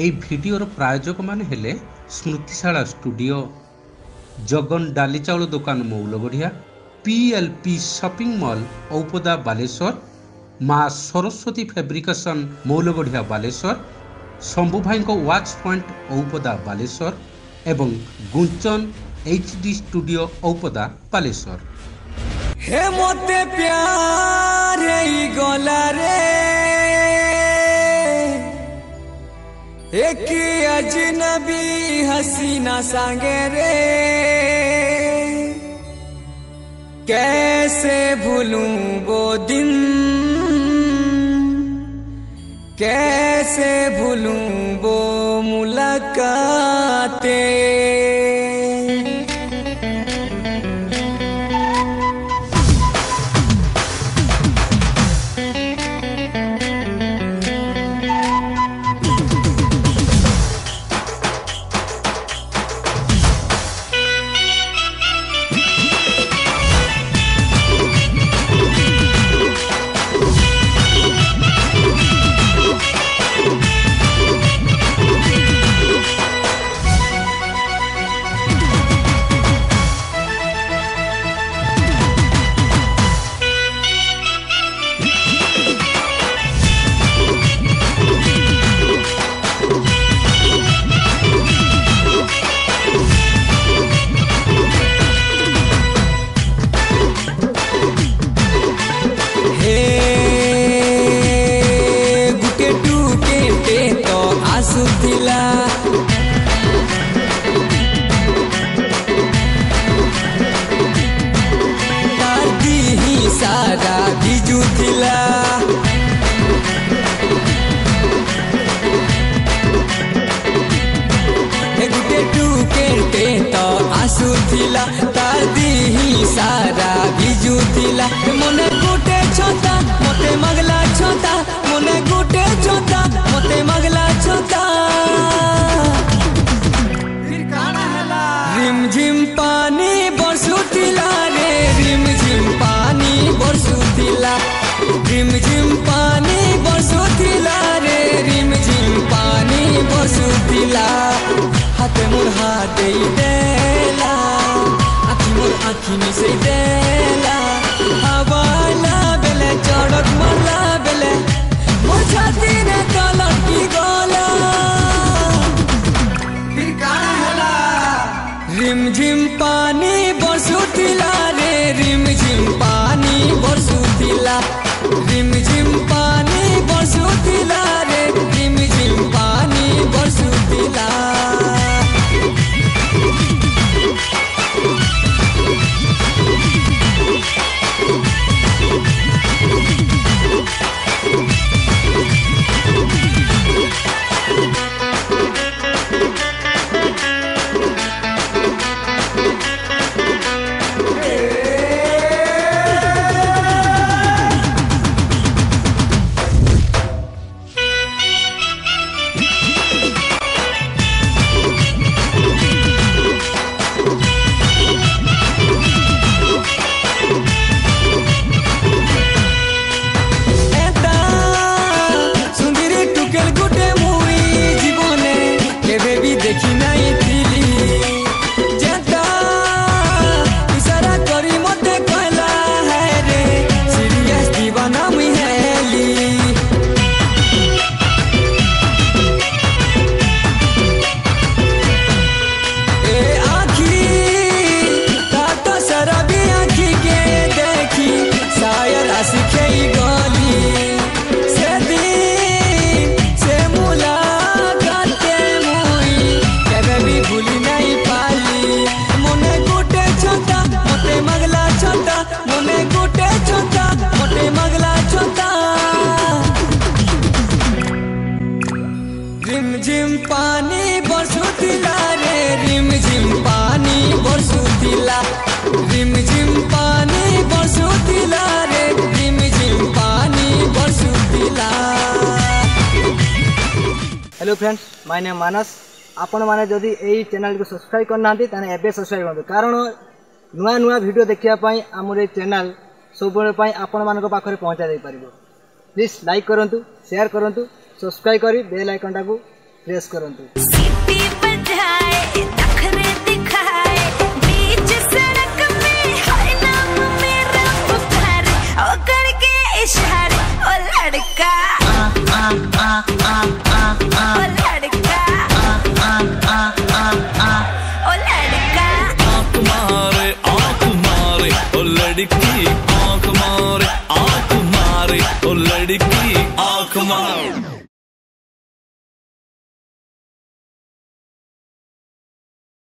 এই ভিডিওর প্রায়োজক মানে হেলে স্মৃতিশালা স্টুডিও, জগন ডালি চাউল দোকান Moulagadia, PLP shopping mall Aupada Baleswar, Maa Saraswati fabrication Moulagadia Baleswar, Shambhu ভাইঙ্ক ওয়াচ পয়েন্ট ঔপদা বালেশ্বর এবং গুঞ্চন HD স্টুডিও ঔপদা বালেশ্বর। হে মতে প্যার এই গলা রে एक अजनबी हसीना सांगे रे, कैसे भूलूं वो दिन, कैसे भूलूं वो मुलाकातें। Hello friends, my name Manas. आपण माने जदि एई चैनल को सब्सक्राइब करना तेने एबे सब्सक्राइब करते, कारण नुआ नुआ वीडियो देखिया पाई हमर ए चैनल सब आपण मानक पाखरे पहुँचा दे पारिबो। प्लीज लाइक करंतु, शेयर करंतु, सब्सक्राइब करी बेल आइकन टाकू प्रेस करंतु। लड़की आँख मारे ओ लड़की आँख मारे।